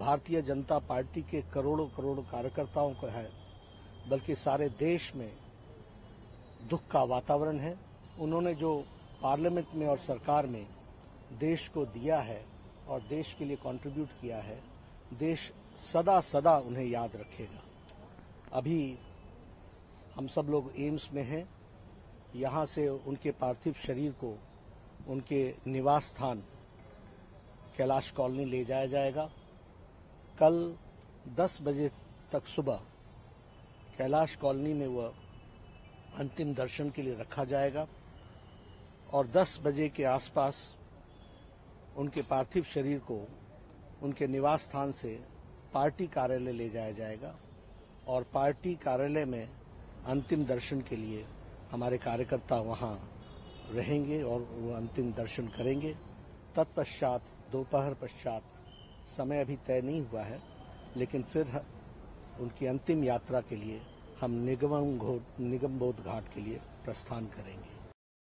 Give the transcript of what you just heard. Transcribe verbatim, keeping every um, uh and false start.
Bharatiya Janata party के करोड़ों करोड़ों कार्यकर्ताओं को है, बल्कि सारे देश में दुख का वातावरण है। उन्होंने जो पार्लियामेंट में और सरकार में देश को दिया है और देश के लिए कंट्रीब्यूट किया है, देश सदा सदा उन्हें याद रखेगा। अभी हम सब लोग एम्स में हैं। यहाँ से उनके पार्थिव शरीर को उनके निवास स्थान कैलाश कॉलोनी ले जाया जाएगा। कल दस बजे तक सुबह कैलाश कॉलोनी में वह अंतिम दर्शन के लिए रखा जाएगा और दस बजे के आसपास उनके पार्थिव शरीर को उनके निवास स्थान से पार्टी कार्यालय ले जाया जाएगा और पार्टी कार्यालय में अंतिम दर्शन के लिए हमारे कार्यकर्ता वहां रहेंगे और वो अंतिम दर्शन करेंगे। तत्पश्चात दोपहर पश्चात, समय अभी तय नहीं हुआ है, लेकिन फिर उनकी अंतिम यात्रा के लिए हम निगमबोध घाट के लिए प्रस्थान करेंगे।